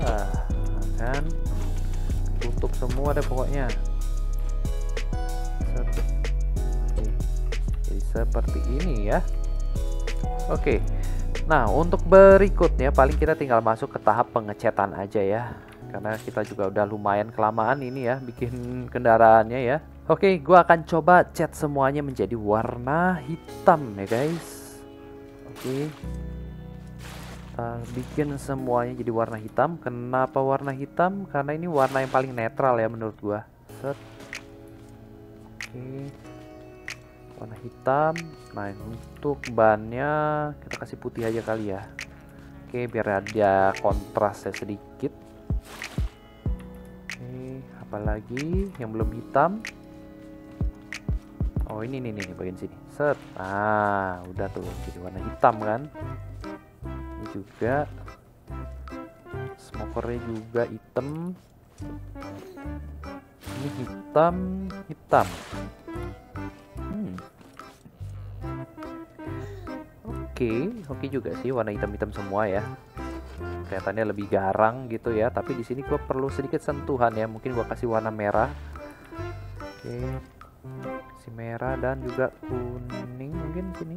Nah, kan tutup semua deh pokoknya. Oke. Jadi seperti ini ya. Oke. Nah, untuk berikutnya paling kita tinggal masuk ke tahap pengecatan aja ya, karena kita juga udah lumayan kelamaan ini ya bikin kendaraannya ya. Oke, gua akan coba cat semuanya menjadi warna hitam ya guys. Oke, kita bikin semuanya jadi warna hitam. Kenapa warna hitam? Karena ini warna yang paling netral ya menurut gua. Set. Oke, warna hitam. Nah, untuk bannya kita kasih putih aja kali ya. Oke, biar ada kontrasnya sedikit. Oke, apalagi yang belum hitam? Oh, ini nih bagian sini. Set. Nah, udah tuh jadi warna hitam kan. Ini juga smokernya juga hitam. Ini hitam. oke juga sih, warna hitam-hitam semua ya. Kelihatannya lebih garang gitu ya, tapi di sini gue perlu sedikit sentuhan ya. Mungkin gue kasih warna merah. Oke. Si merah dan juga kuning mungkin sini.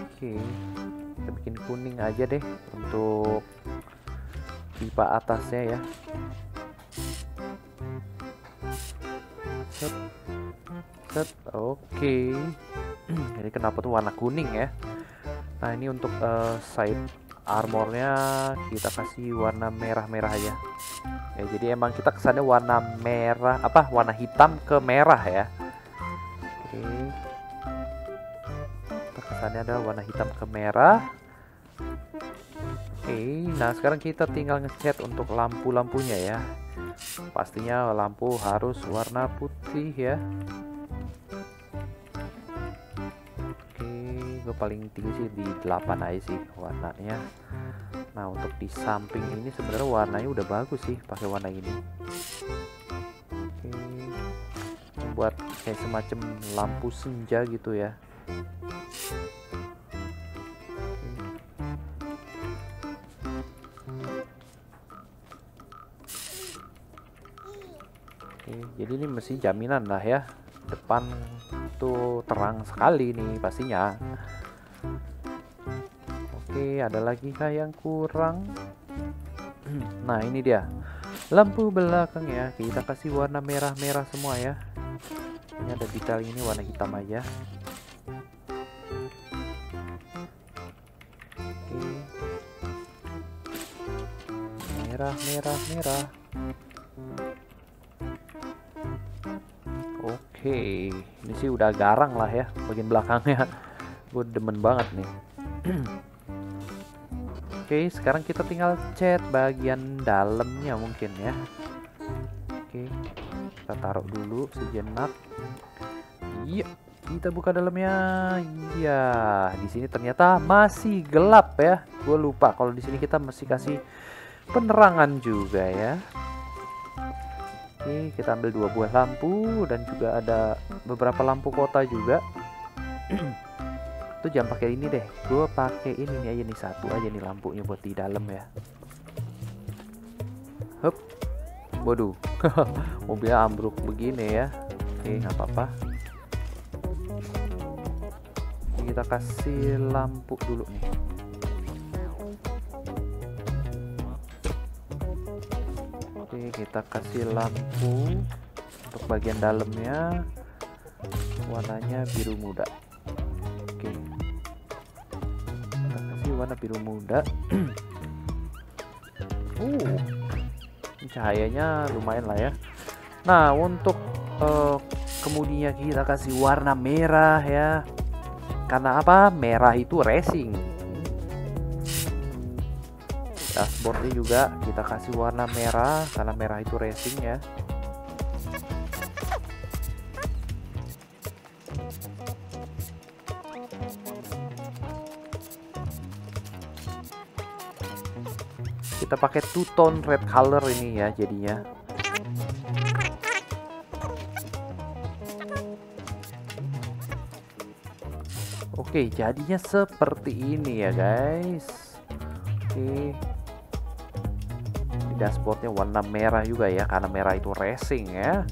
Oke. Kita bikin kuning aja deh untuk pipa atasnya ya. Set. Set. Oke. Jadi kenapa tuh warna kuning ya? Nah, ini untuk side armornya kita kasih warna merah-merah aja. Ya, jadi emang kita kesannya warna merah, apa warna hitam ke merah ya. Oke. Kesannya ada warna hitam ke merah. Oke, nah sekarang kita tinggal ngecat untuk lampu-lampunya ya. Pastinya lampu harus warna putih ya. Gue paling tinggi sih di 8 aja sih warnanya. Nah, untuk di samping ini sebenarnya warnanya udah bagus sih pakai warna ini. Oke. Buat kayak semacam lampu senja gitu ya. Oke, jadi ini mesti jaminan lah ya. Depan tuh terang sekali nih pastinya. Oke, ada lagi kah yang kurang? Nah, ini dia lampu belakang ya, kita kasih warna merah-merah semua ya. Ini ada detail ini warna hitam aja. Oke. Merah, merah, merah. Oke, ini sih udah garang lah ya bagian belakangnya. Gue demen banget nih. Oke, sekarang kita tinggal cat bagian dalamnya mungkin ya. Oke, kita taruh dulu sejenak. Iya, kita buka dalamnya. Iya, di sini ternyata masih gelap ya. Gue lupa kalau di sini kita mesti kasih penerangan juga ya. Oke, kita ambil 2 buah lampu dan juga ada beberapa lampu kota juga. Itu jangan pakai ini deh, gue pakai ini aja nih, satu aja nih lampunya buat di dalam ya. Hup, waduh, mobilnya ambruk begini ya. Oke, nggak apa-apa. Kita kasih lampu dulu nih. Kita kasih lampu untuk bagian dalamnya, warnanya biru muda. Oke, kita kasih warna biru muda. Cahayanya lumayan lah ya. Nah, untuk kemudian kita kasih warna merah ya, karena apa, merah itu racing. Dashboardnya juga kita kasih warna merah karena merah itu racing ya. Kita pakai two tone red color ini ya jadinya. Oke, jadinya seperti ini ya guys. Oke. Dashboardnya warna merah juga ya, karena merah itu racing ya.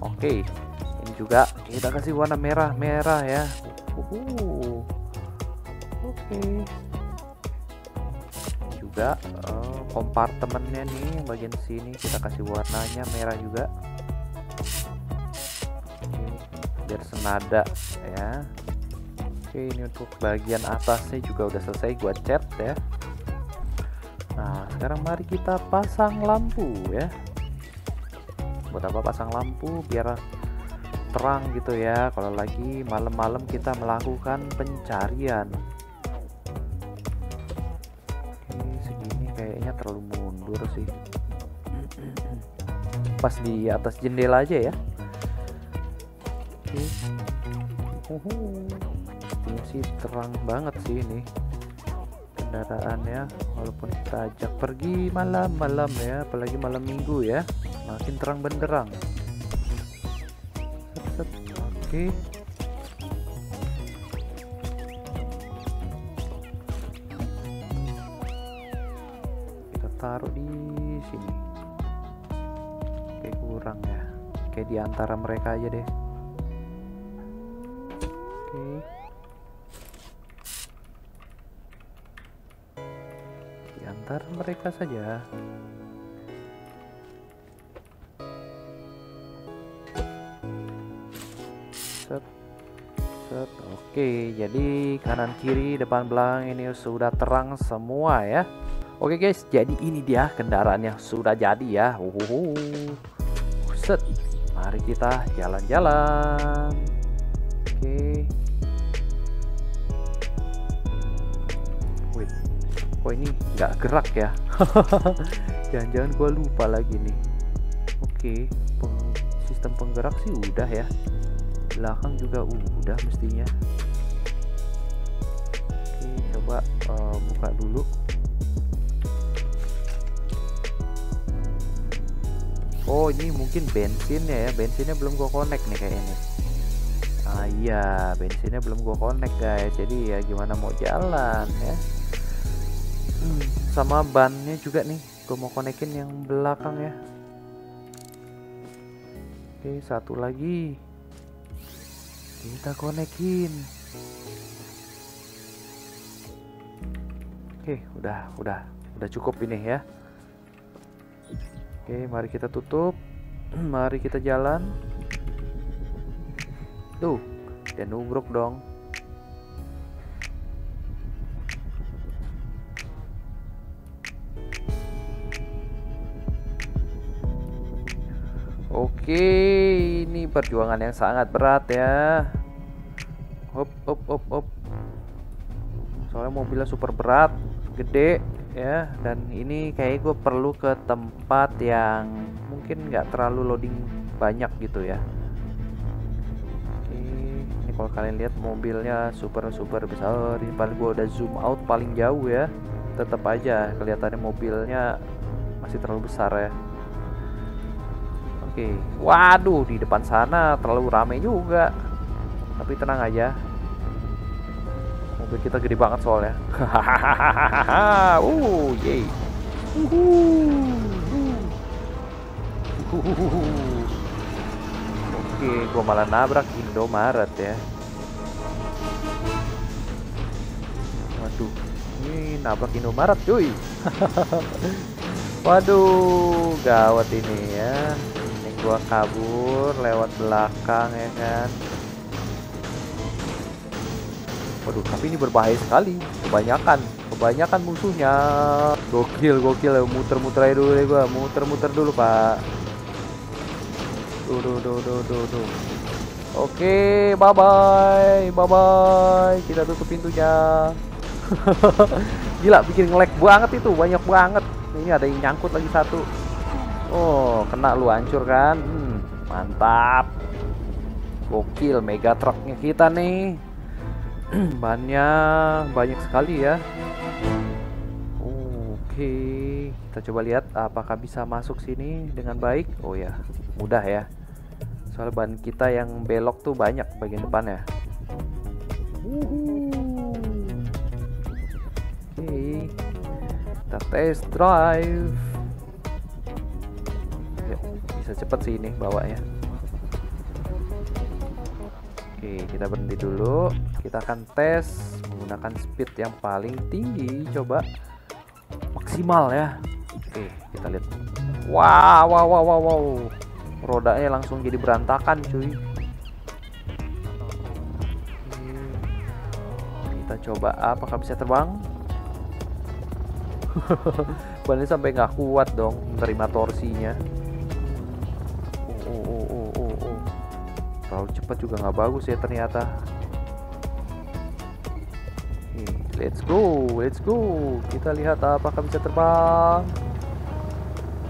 Oke, ini juga kita kasih warna merah-merah ya. Oke. Juga kompartemennya nih bagian sini kita kasih warnanya merah juga. Oke, biar senada ya. Oke, ini untuk bagian atasnya juga udah selesai gua cat ya. Nah, sekarang mari kita pasang lampu ya. Buat apa pasang lampu? Biar terang gitu ya, kalau lagi malam-malam kita melakukan pencarian. Oke, segini kayaknya terlalu mundur sih. Pas di atas jendela aja ya. Oke. Ini sih terang banget sih ini kendaraan ya, walaupun kita ajak pergi malam-malam ya, apalagi malam minggu ya, makin terang benderang. Oke. Okay. Kita taruh di sini. Oke, kurang ya. Oke, di antara mereka aja deh. Oke. Di antara mereka saja. Oke, jadi kanan kiri depan belakang ini sudah terang semua ya. Oke guys, jadi ini dia kendaraannya sudah jadi ya. Set, mari kita jalan-jalan. Oke. Wait, kok ini nggak gerak ya? Jangan-jangan gue lupa lagi nih. Oke, sistem penggerak sih udah ya. Belakang juga udah mestinya. Oke, coba buka dulu. Oh, ini mungkin bensinnya ya. Bensinnya belum gua connect nih kayaknya. Ah iya, bensinnya belum gua connect guys. Jadi ya gimana mau jalan ya. Sama bannya juga nih. Gua mau konekin yang belakang ya. Oke, satu lagi kita konekin. Oke, udah cukup ini ya. Oke, mari kita tutup. Mari kita jalan. Tuh, dan nubruk dong. Oke, ini perjuangan yang sangat berat ya. Hop. Soalnya mobilnya super berat, gede ya. Dan ini kayak gue perlu ke tempat yang mungkin nggak terlalu loading banyak gitu ya. Oke, ini kalau kalian lihat mobilnya super besar. Ini paling gue udah zoom out paling jauh ya. Tetap aja kelihatannya mobilnya masih terlalu besar ya. Oke, waduh, di depan sana terlalu rame juga. Tapi tenang aja, mobil kita gede banget soalnya. Yay. Oke, gua malah nabrak Indomaret ya. Waduh, ini nabrak Indomaret cuy. Waduh, gawat ini ya. Gua kabur lewat belakang ya kan. Waduh, tapi ini berbahaya sekali. Kebanyakan musuhnya. Gokil, muter-muter aja dulu deh gua, muter-muter dulu, Pak. Duh. Oke, bye-bye. Kita tutup pintunya. Gila, bikin nge-lag banget itu, banyak banget. Ini ada yang nyangkut lagi satu. Oh, kena lu, hancur kan? Mantap. Gokil mega truknya kita nih. Bannya banyak sekali ya. Oke, kita coba lihat apakah bisa masuk sini dengan baik. Oh ya, mudah ya. Soal ban kita yang belok tuh banyak bagian depannya. Oke, kita test drive. Bisa cepet sih ini bawanya. Oke, kita berhenti dulu. Kita akan tes menggunakan speed yang paling tinggi. Coba maksimal ya. Oke, kita lihat. Wow. Rodanya langsung jadi berantakan cuy. Kita coba apakah bisa terbang. Bannya sampai nggak kuat dong menerima torsinya. Terlalu cepat juga nggak bagus ya ternyata. Let's go. Kita lihat apakah bisa terbang.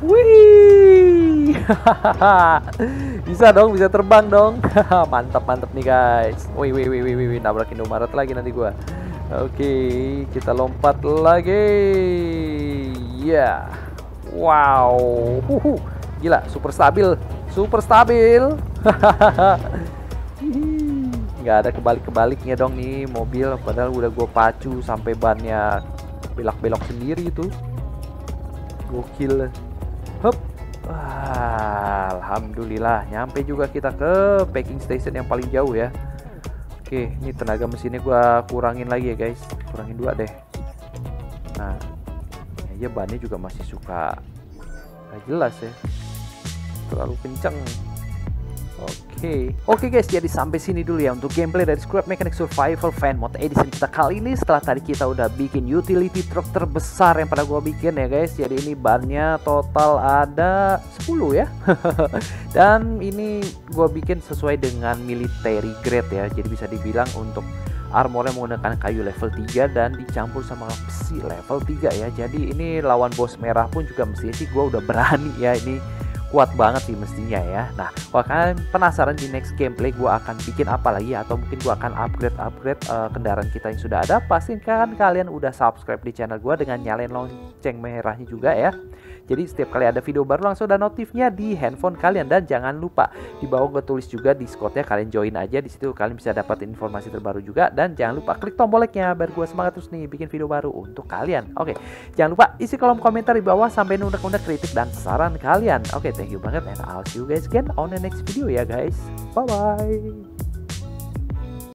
Wih. bisa terbang dong. mantap nih guys. Wih, nabrak Indomaret lagi nanti gua. Oke, kita lompat lagi. Ya. Yeah. Wow. Gila, super stabil. nggak ada kebalik-kebaliknya dong nih mobil, padahal udah gue pacu sampai bannya belok-belok sendiri itu. Gokil. Hup. Wah, alhamdulillah nyampe juga kita ke packing station yang paling jauh ya. Oke, ini tenaga mesinnya gue kurangin lagi ya guys, kurangin 2 deh. Nah, ya bannya juga masih suka nggak jelas ya, terlalu kenceng. Oke guys, jadi sampai sini dulu ya untuk gameplay dari Scrap Mechanic Survival Fan Mode Edition kita kali ini. Setelah tadi kita udah bikin utility truck terbesar yang pernah gua bikin ya guys. Jadi ini bannya total ada 10 ya. Dan ini gua bikin sesuai dengan military grade ya. Jadi bisa dibilang untuk armornya menggunakan kayu level 3 dan dicampur sama besi level 3 ya. Jadi ini lawan bos merah pun juga mesti sih gua udah berani ya, ini kuat banget sih mestinya ya. Nah, kalau kalian penasaran di next gameplay gue akan bikin apa lagi, atau mungkin gue akan upgrade kendaraan kita yang sudah ada, pastikan kalian udah subscribe di channel gue dengan nyalain lonceng merahnya juga ya. Jadi setiap kali ada video baru langsung ada notifnya di handphone kalian. Dan jangan lupa di bawah gue tulis juga Discordnya, kalian join aja di situ, kalian bisa dapat informasi terbaru juga. Dan jangan lupa klik tombol like-nya biar gue semangat terus nih bikin video baru untuk kalian. Oke, jangan lupa isi kolom komentar di bawah sampai undang-undang kritik dan saran kalian. Oke, thank you banget, and I'll see you guys again on the next video ya guys. Bye bye.